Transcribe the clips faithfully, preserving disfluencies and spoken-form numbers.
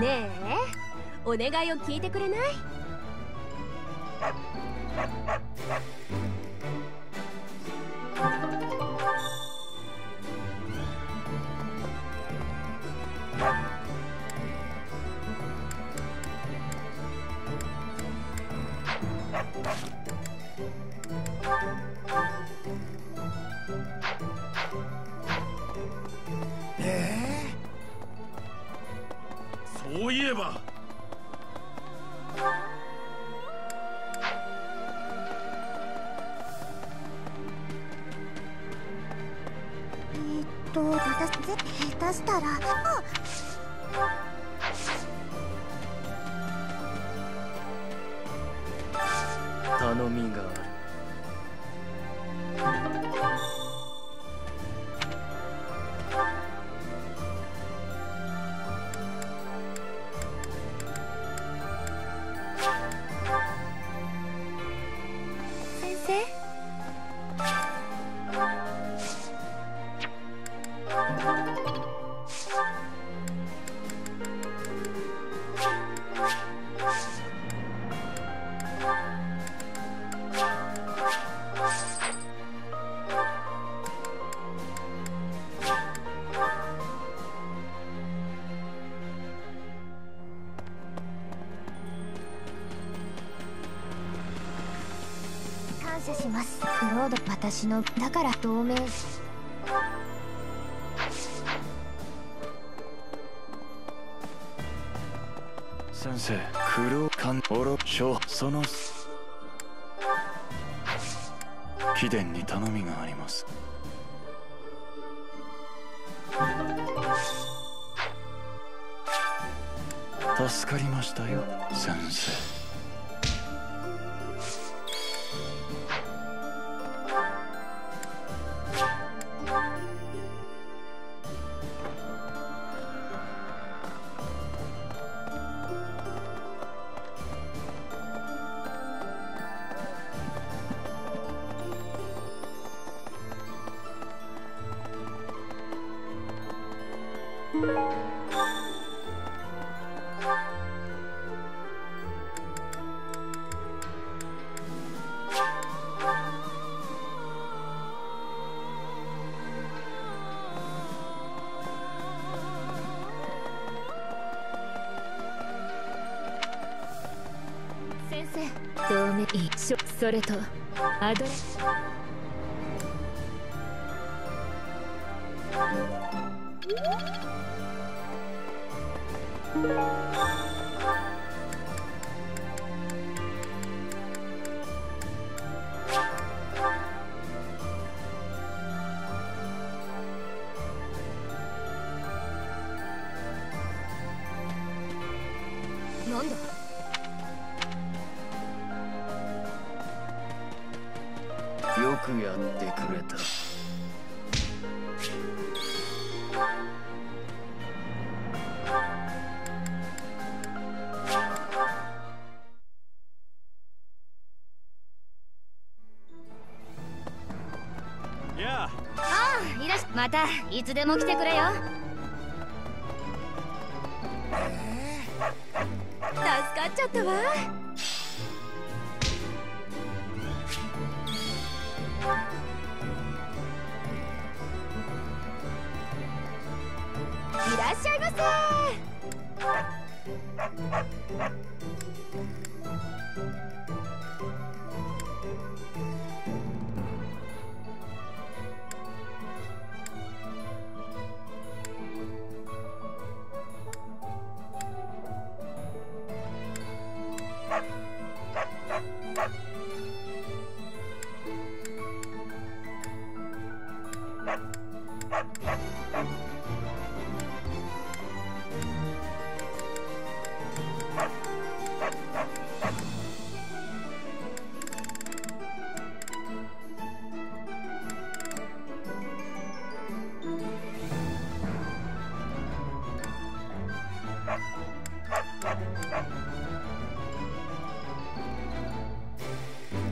ねえ、お願いを聞いてくれない？そういえばえっと私下手したらあっ頼みがある。感謝します。クロード、私のだから同盟。先生、クローカンオロショその貴殿に頼みがあります。助かりましたよ先生。先生、同盟一緒、それとアドレス。なんだ？よくやってくれた。やあ。ああ、いらっしゃい。またいつでも来てくれよ。助かっちゃったわ。いらっしゃいませ。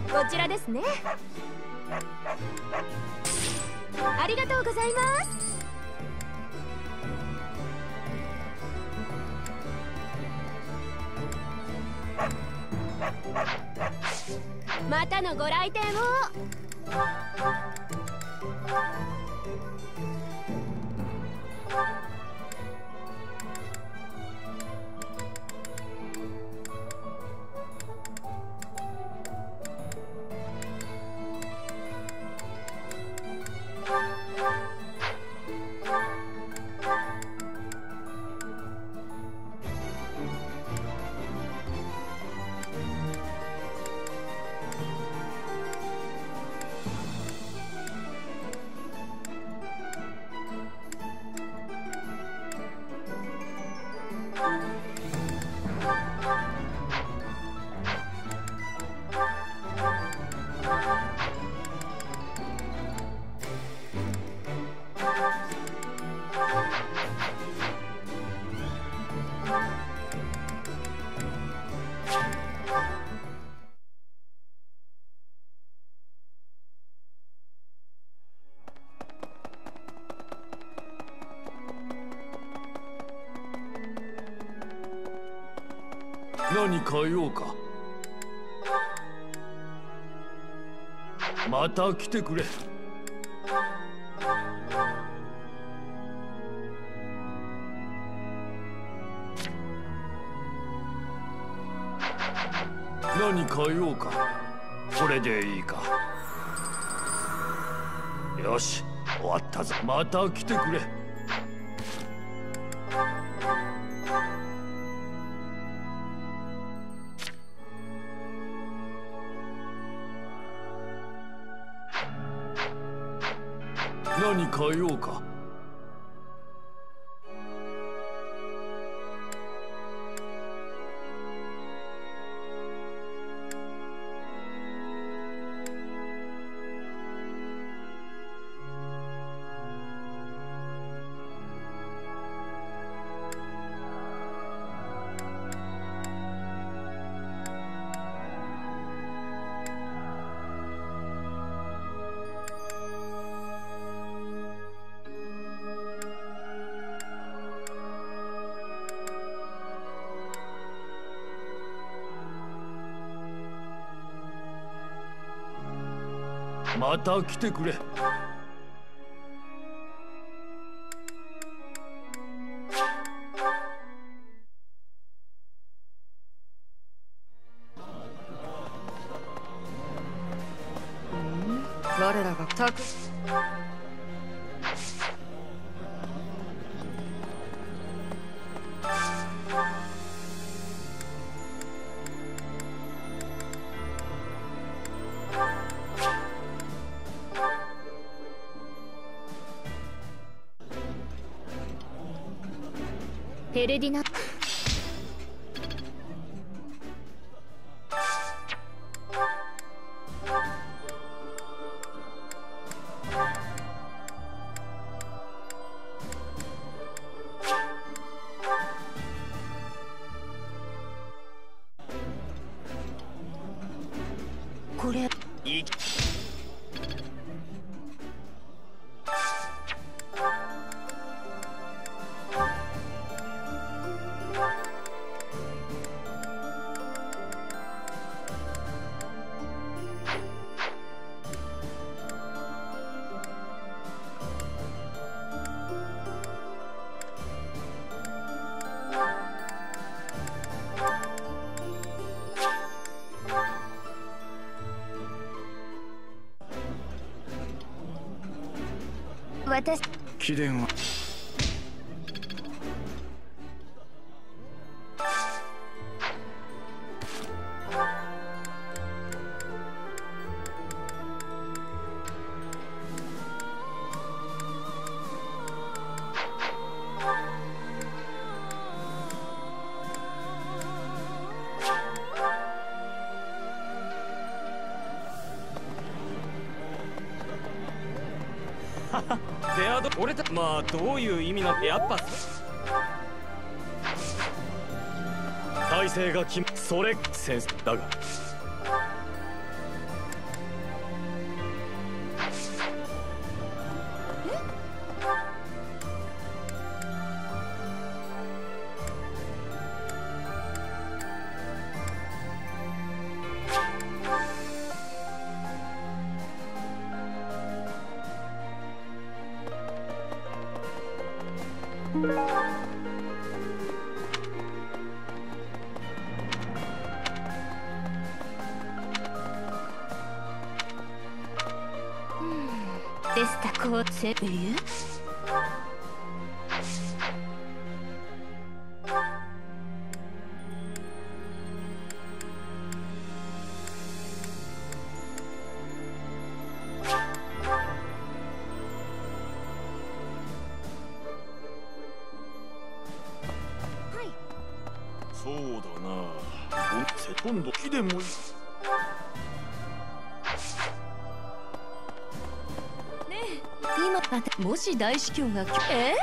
こちらですね。ありがとうございます。またのご来店を。何変えようか。また来てくれ。何変えようか。これでいいか。よし、終わったぞ。また来てくれ。何変えようか。また来てくれ。我らがたくエルディナ。これいい。私貴殿はレアド俺たちまあどういう意味なの。やっぱ体勢が決まそれ先生だが大司教がえ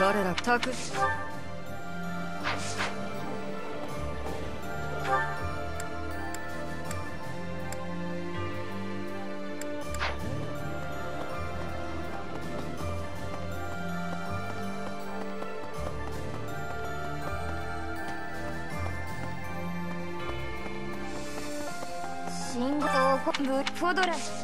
我らたく信号本部ポドラス。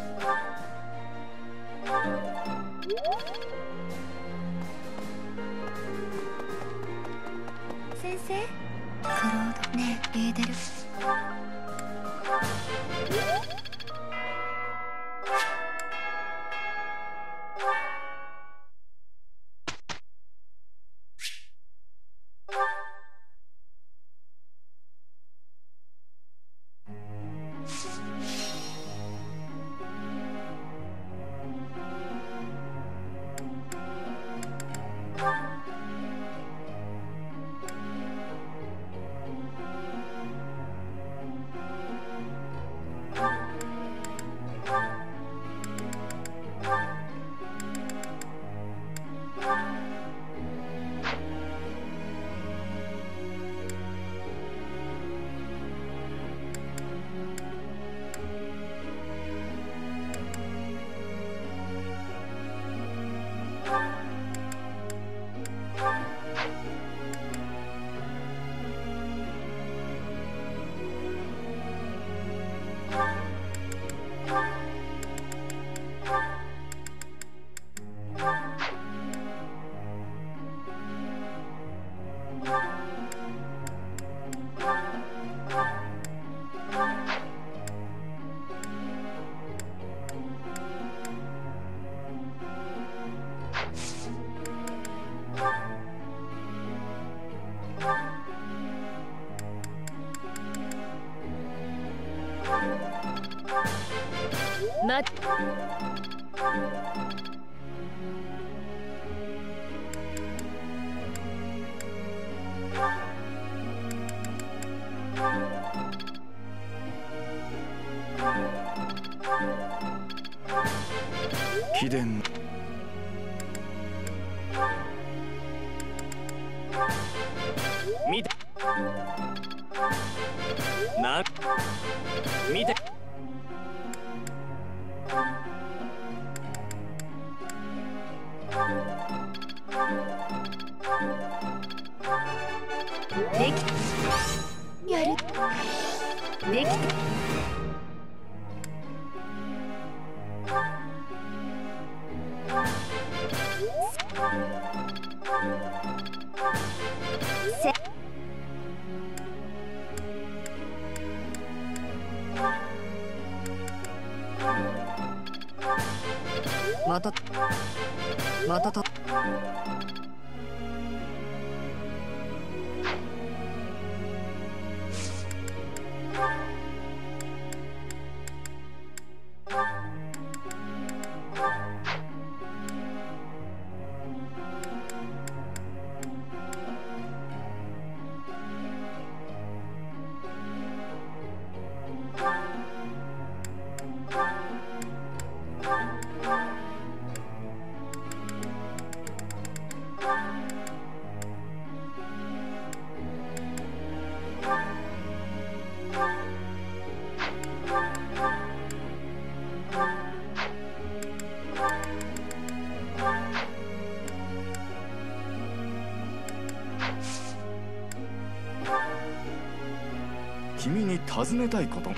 尋ねたいこと。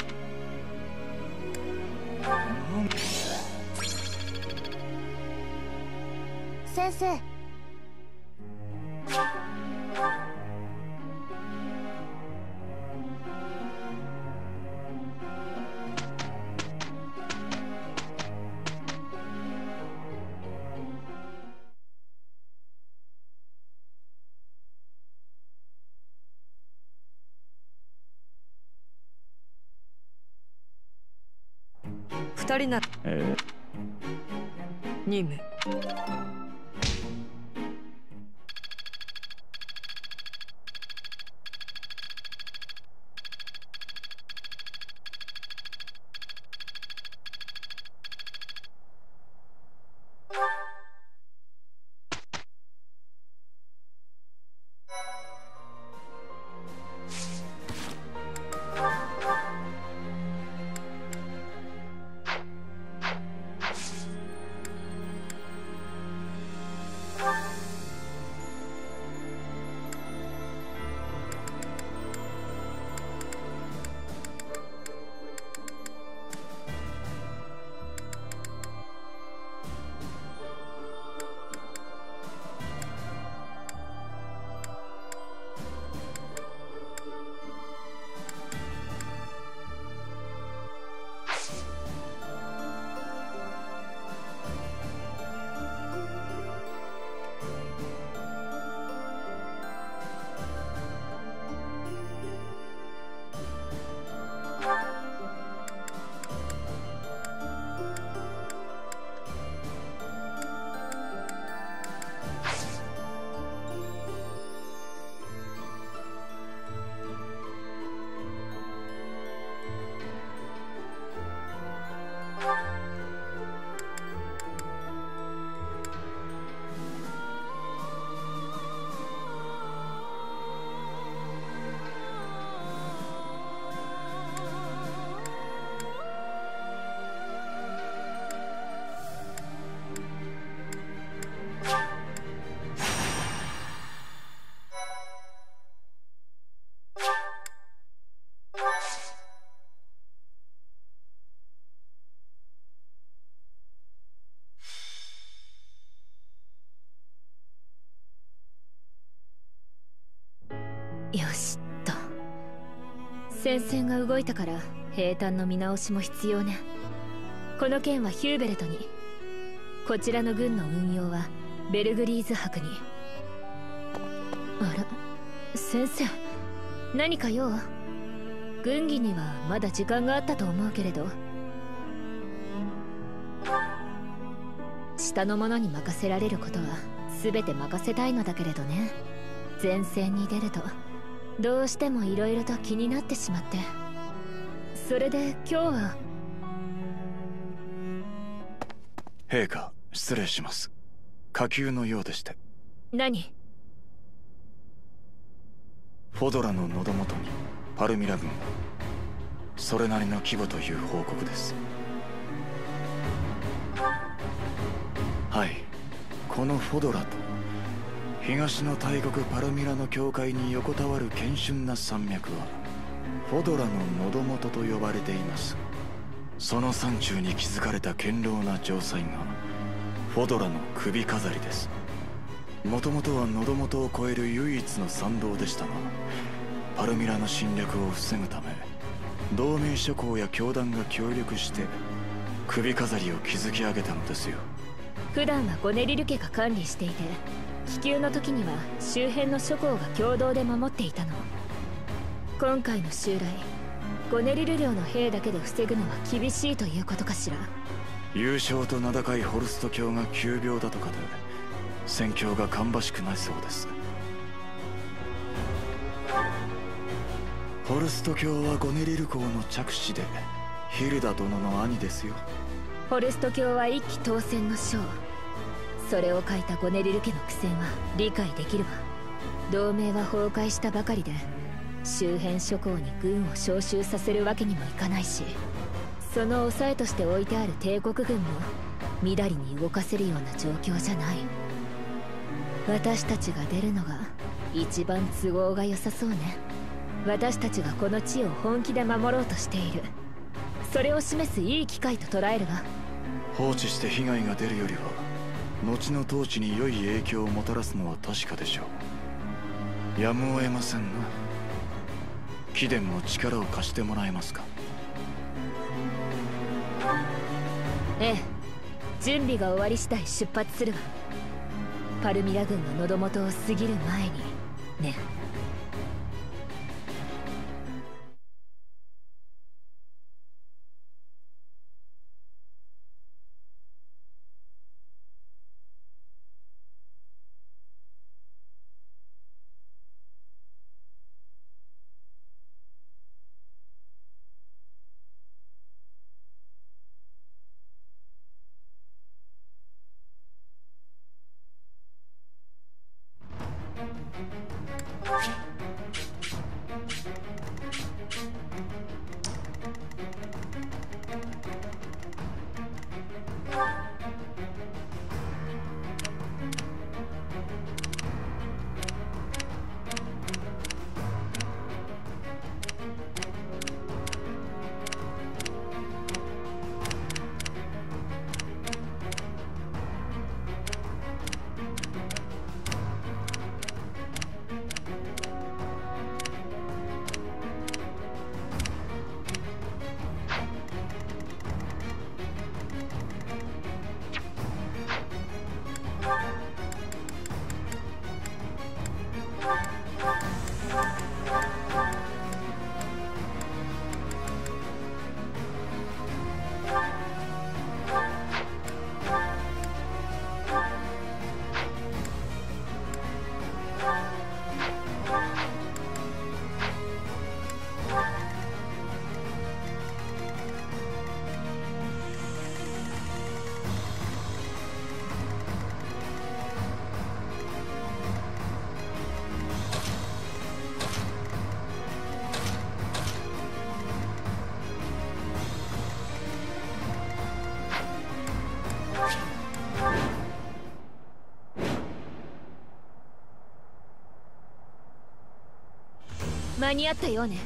先生。二人な、えー、任務。よしっと、戦線が動いたから兵站の見直しも必要ね。この件はヒューベルトに、こちらの軍の運用はベルグリーズ伯に。あら、先生、何か用？軍議にはまだ時間があったと思うけれど、下の者に任せられることは全て任せたいのだけれどね、前線に出るとどうしてもいろいろと気になってしまって。それで今日は。陛下、失礼します。火急のようでして。何？フォドラの喉元にパルミラ軍、それなりの規模という報告です。はい、このフォドラと東の大国パルミラの境界に横たわる堅峻な山脈はフォドラの喉元と呼ばれています。その山中に築かれた堅牢な城塞がフォドラの首飾りです。もともとは喉元を越える唯一の山道でしたが、パルミラの侵略を防ぐため同盟諸侯や教団が協力して首飾りを築き上げたのですよ。普段はゴネリル家が管理していて、気球の時には周辺の諸侯が共同で守っていたの。今回の襲来、ゴネリル領の兵だけで防ぐのは厳しいということかしら。優勝と名高いホルスト教が急病だとかで戦況が芳しくないそうです。ホルスト教はゴネリル公の嫡子でヒルダ殿の兄ですよ。ホルスト教は一騎当選の将。それを書いたゴネリル家の苦戦は理解できるわ。同盟は崩壊したばかりで、周辺諸侯に軍を召集させるわけにもいかないし、その抑えとして置いてある帝国軍もみだりに動かせるような状況じゃない。私たちが出るのが一番都合が良さそうね。私たちがこの地を本気で守ろうとしている、それを示すいい機会と捉えるわ。放置して被害が出るよりは後の統治に良い影響をもたらすのは確かでしょう。やむを得ませんな。貴殿も力を貸してもらえますか。ええ、準備が終わり次第出発するわ。パルミラ軍が喉元を過ぎる前にね。間に合ったようね。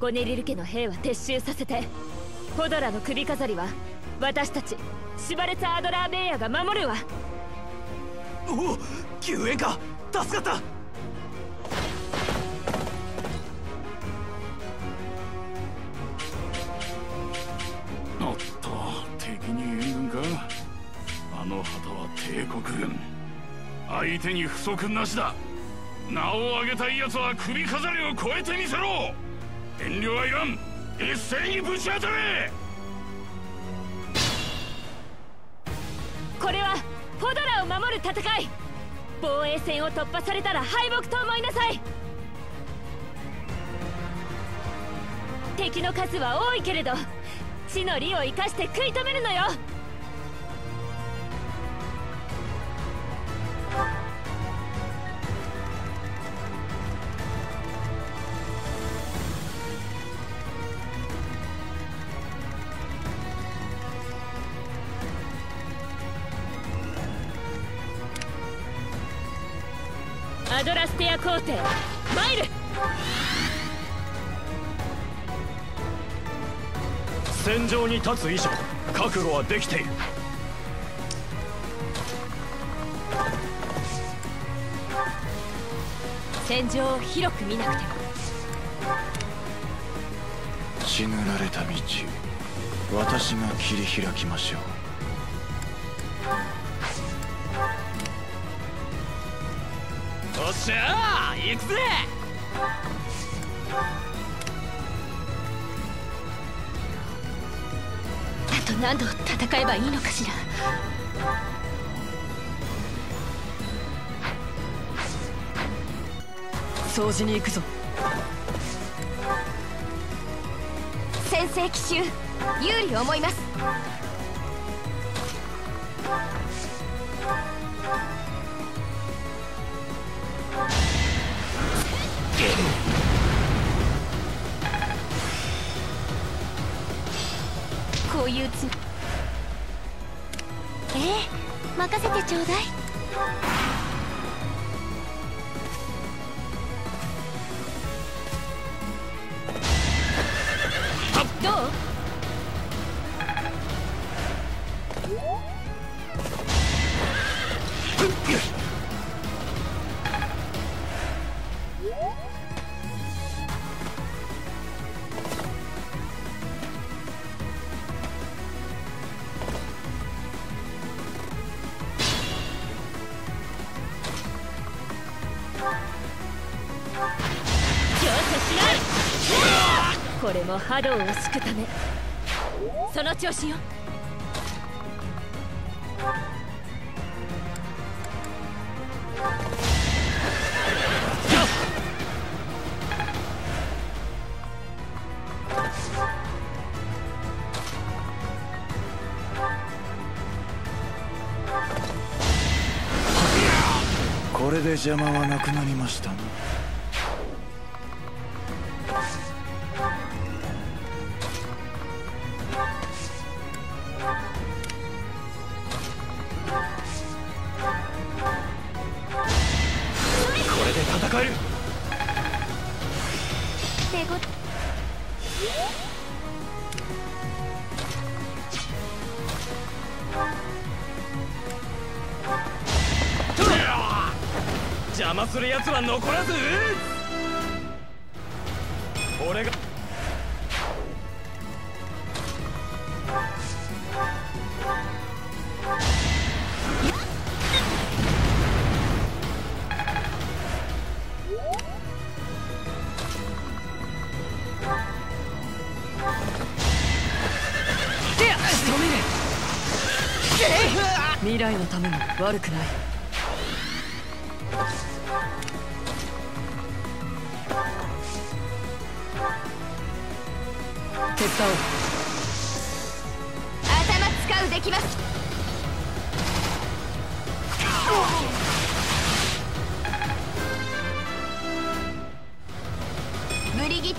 ゴネリル家の兵は撤収させて、ホドラの首飾りは私たちシュバルツァ・アドラーベイヤが守るわ。おお、救援か、助かった。相手に不足なしだ。名を挙げたい奴は首飾りを超えてみせろ。遠慮はいらん。一斉にぶち当たれ。これはホドラを守る戦い。防衛線を突破されたら敗北と思いなさい。敵の数は多いけれど、地の利を生かして食い止めるのよ。アドラステア皇帝マイル、戦場に立つ以上覚悟はできている。戦場を広く見なくても。血塗られた道、私が切り開きましょう。よっしゃー、行くぜ。あと何度戦えばいいのかしら。掃除に行くぞ。先制奇襲、有利思います。こういうつええ、任せてちょうだい。どう？これも波動を敷くため、その調子よ。これで邪魔はなくなりましたね。邪魔する奴は残らず。俺が未来のために悪くない。手伝おう。頭使うできます。ブリギッ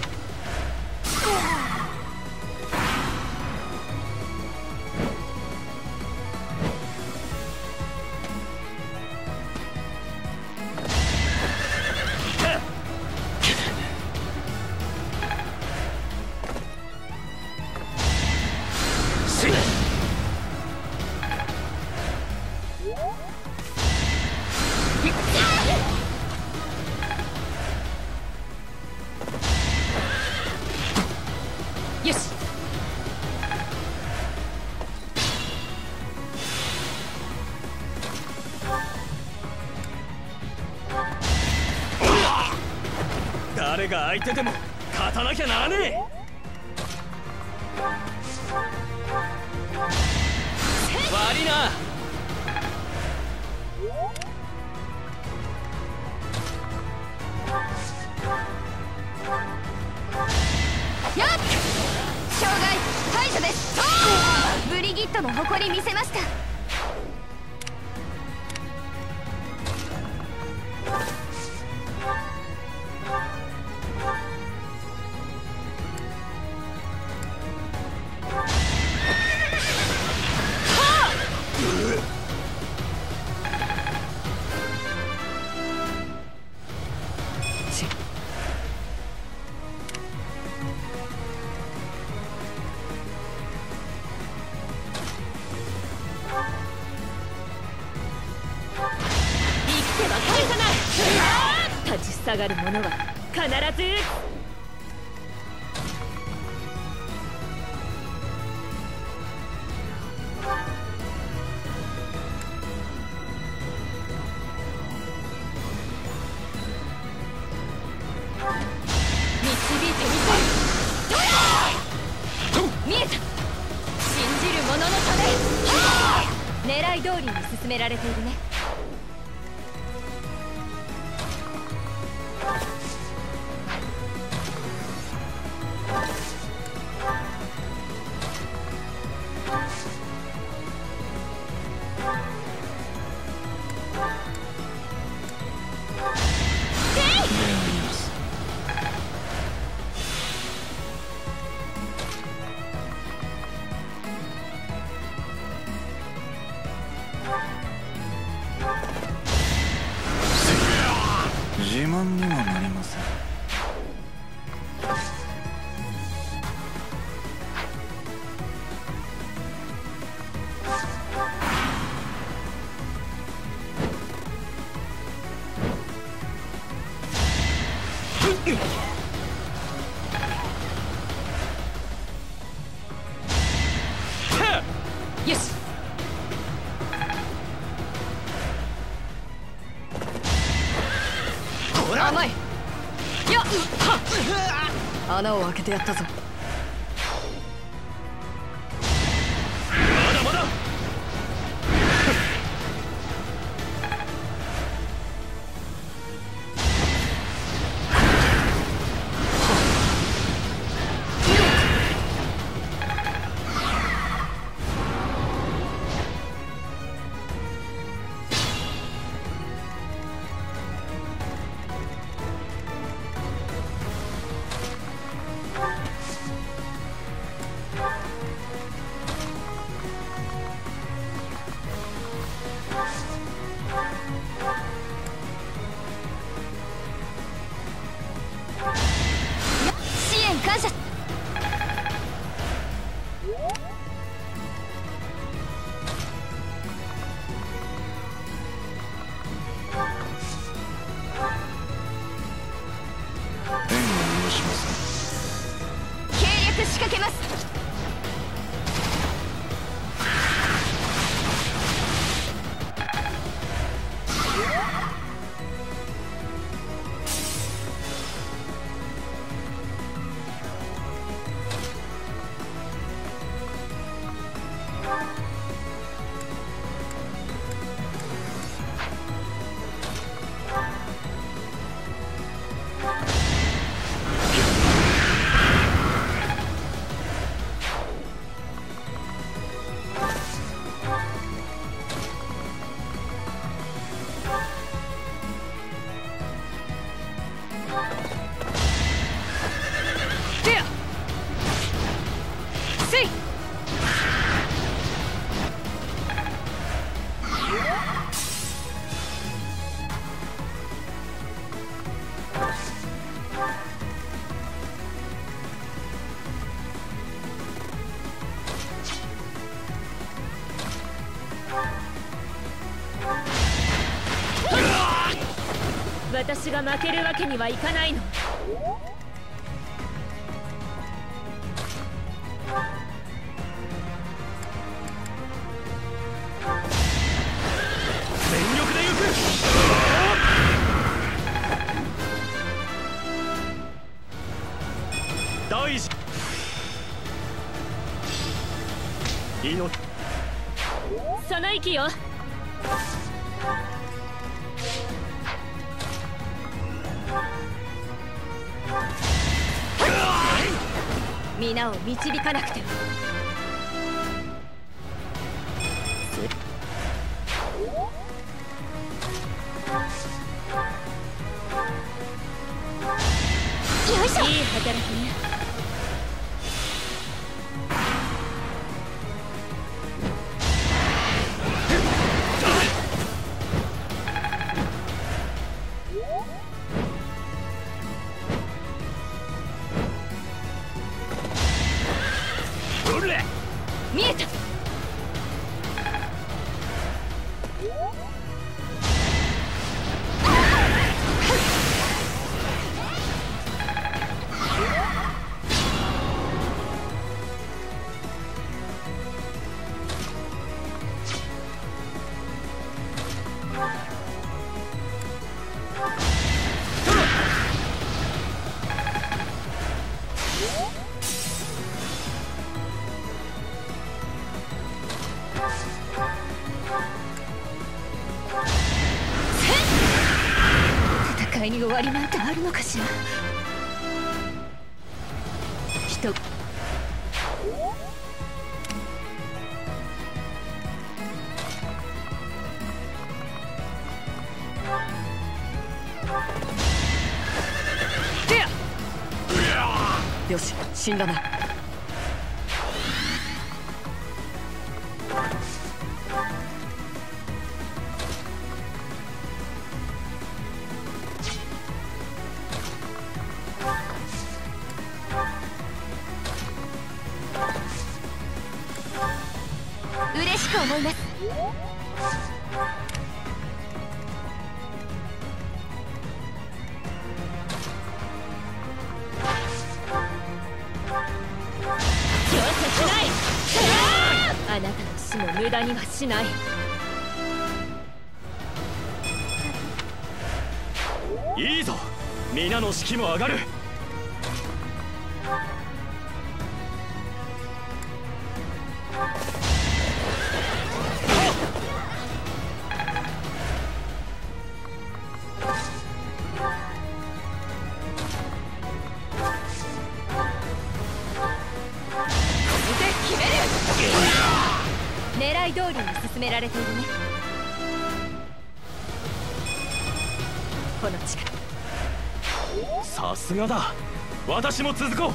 誰が相手でも勝たなきゃならねえ。悪いな。やっ、障害排除です。ブリギットも誇り見せました。立ち下がる者は必ず。導いてみせる。見えた。信じる者のため。狙い通りに進められているね。自慢にはなりません。よし。こら、甘い。やっ、穴を開けてやったぞ。まだまだ。私が負けるわけにはいかないの。その息よ。皆を導かなくては。に終わりなんてあるのかしら。人よし、死んだな。も無駄にはしない。いいぞ、皆の士気も上がる。狙い通りに進められているね。この力、さすがだ。私も続こう。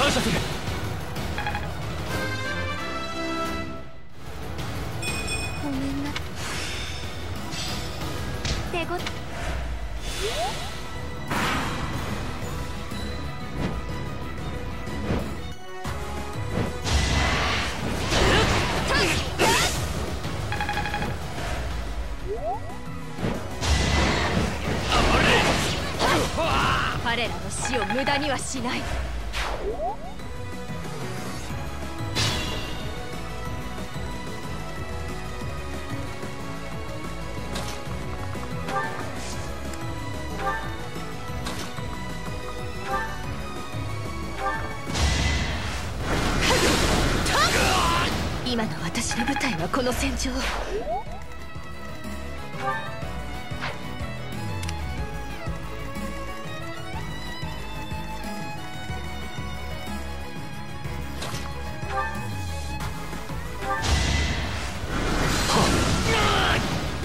感謝する。ごめんな。手ご彼らの死を無駄にはしない。今の私の部隊はこの戦場。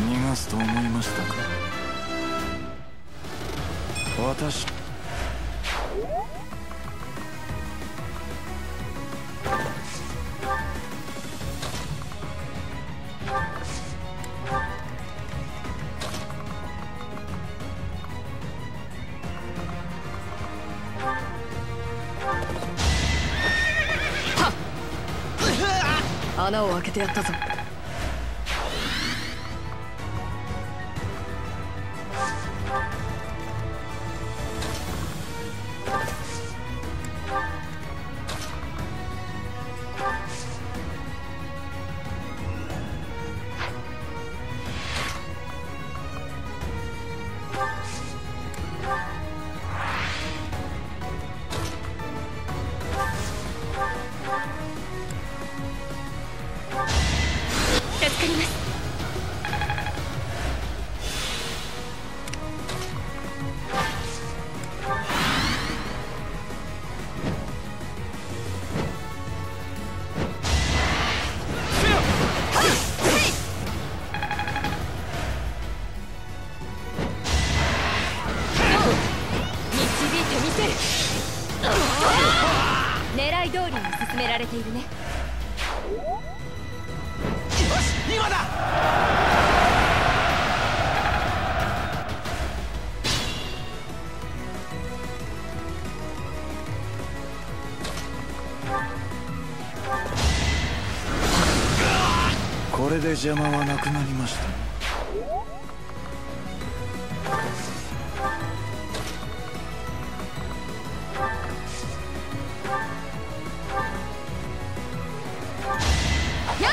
逃がすと思いましたか。私穴を開けてやったぞ。助かります。導いてみせる。狙い通りに進められているね。よし、今だ。これで邪魔はなくなりました。や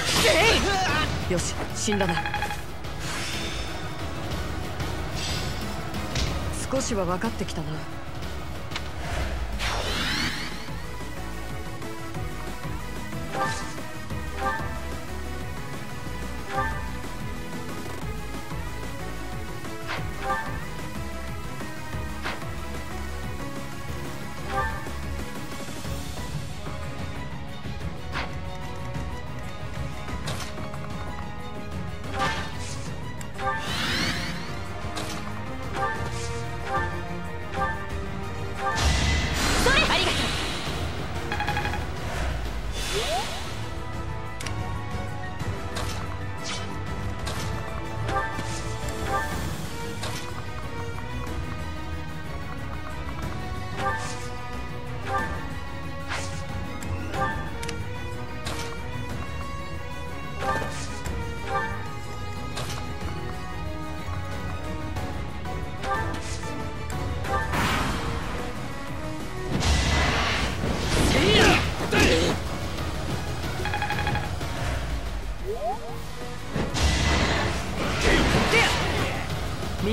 っよし、死んだな。少しは分かってきたな。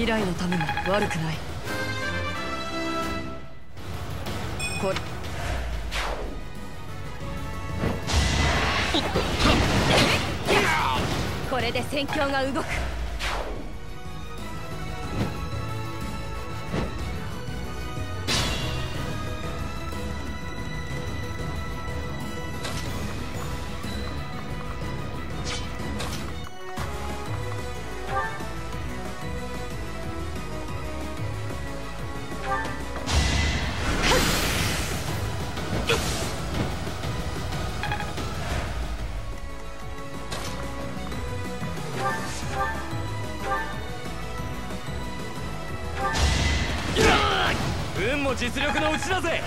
未来のためも悪くない。これこれで戦況が動く。運も実力のうちだぜ。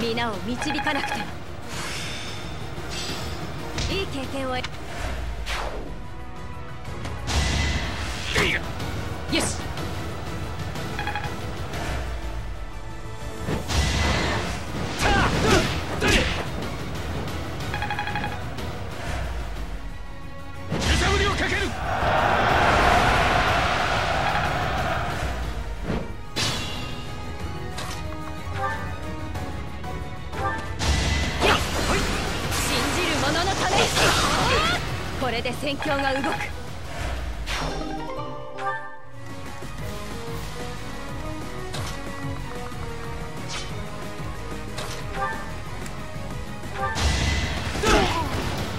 皆を導かなくてはいい経験を得る。よし、これで戦況が動く。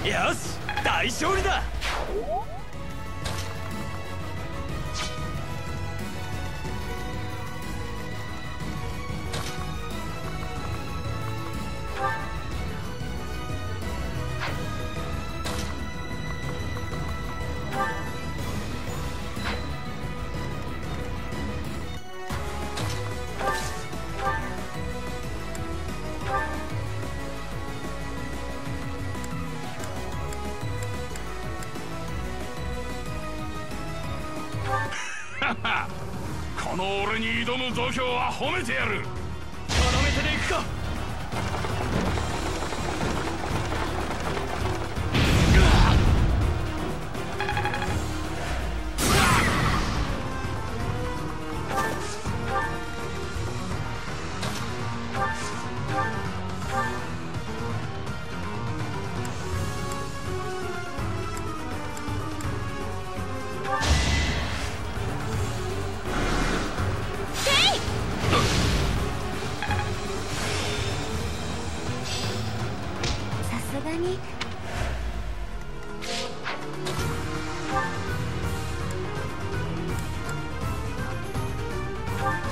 よし、大勝利だ。この俺に挑む度胸は褒めてやる。この目で行くか。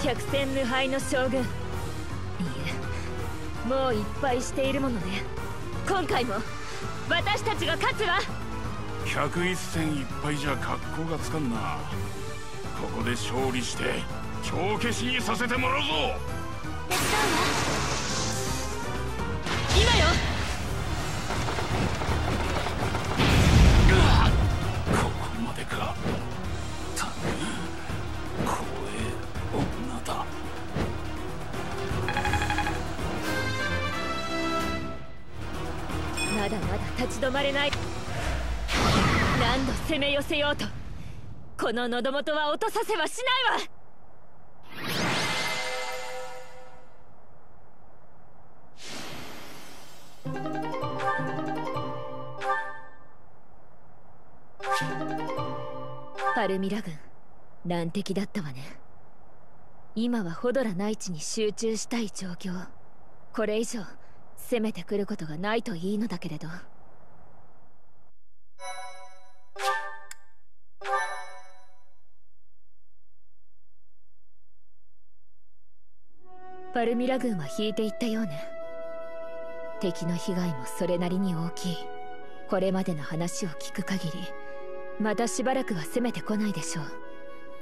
百戦無敗の将軍、いえ、もういっぱいしているものね。今回も私たちが勝つわ。ひゃくいち戦いっぱいじゃ格好がつかんな。ここで勝利して帳消しにさせてもらうぞ。手伝うわ。今よ。まだまだ立ち止まれない。何度攻め寄せようとこの喉元は落とさせはしないわ。パルミラ軍、難敵だったわね。今はホドラ内地に集中したい状況。これ以上攻めてくることがないといいのだけれど。パルミラ軍は引いていったようね。敵の被害もそれなりに大きい。これまでの話を聞く限り、またしばらくは攻めてこないでしょう。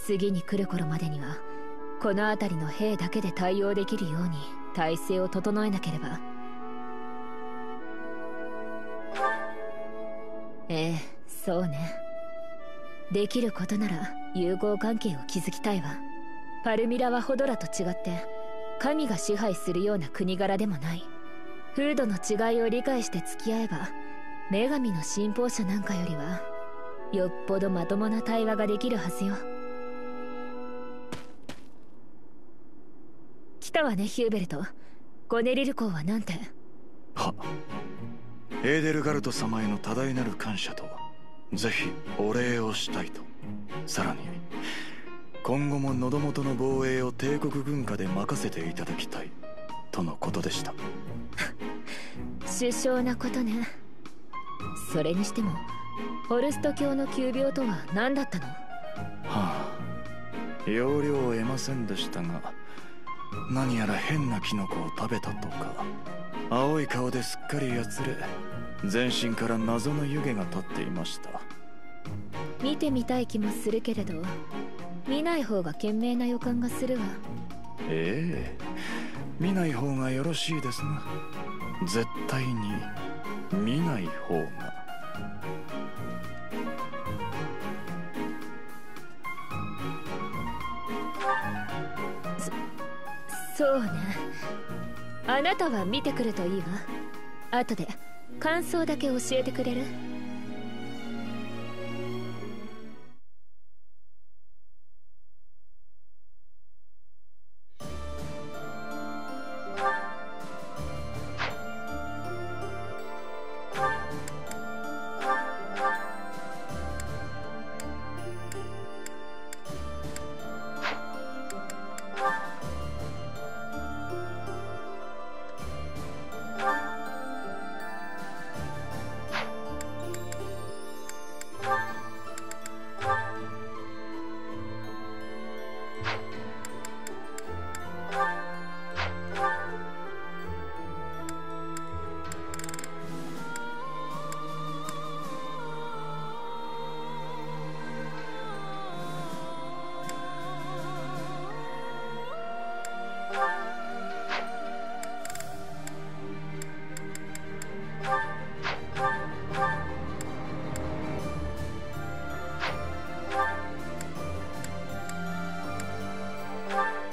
次に来る頃までにはこの辺りの兵だけで対応できるように体制を整えなければ。ええ、そうね。できることなら友好関係を築きたいわ。パルミラはホドラと違って神が支配するような国柄でもない。風土の違いを理解して付き合えば、女神の信奉者なんかよりはよっぽどまともな対話ができるはずよ。来たわね、ヒューベルト。ゴネリル公はなんて。はエーデルガルト様への多大なる感謝と、ぜひお礼をしたいと。さらに今後も喉元の防衛を帝国軍下で任せていただきたいとのことでした。殊勝なことね。それにしてもホルスト教の急病とは何だったの？はあ、要領を得ませんでしたが、何やら変なキノコを食べたとか、青い顔ですっかりやつれ、全身から謎の湯気が立っていました。見てみたい気もするけれど、見ない方が賢明な予感がするわ。ええ、見ない方がよろしいですな。絶対に見ない方が。そうね。あなたは見てくるといいわ。後で感想だけ教えてくれる？Bye.